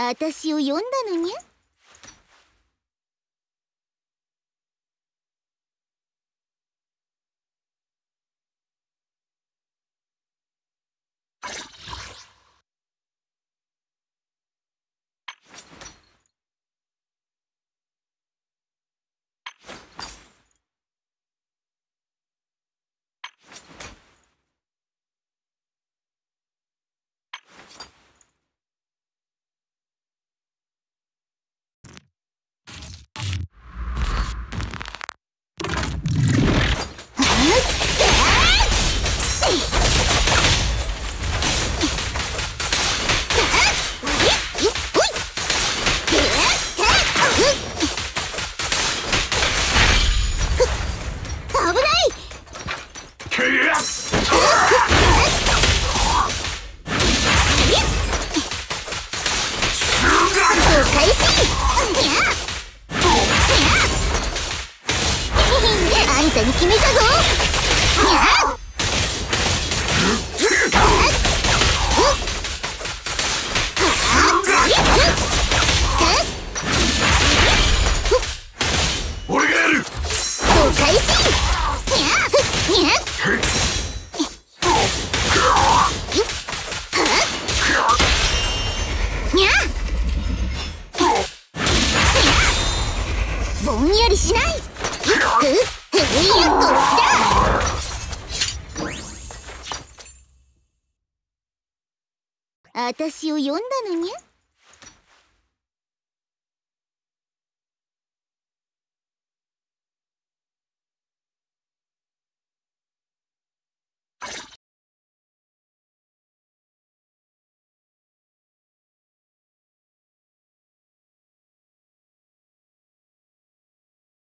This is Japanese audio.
あたしを呼んだのにゃ。私を呼んだのにゃ。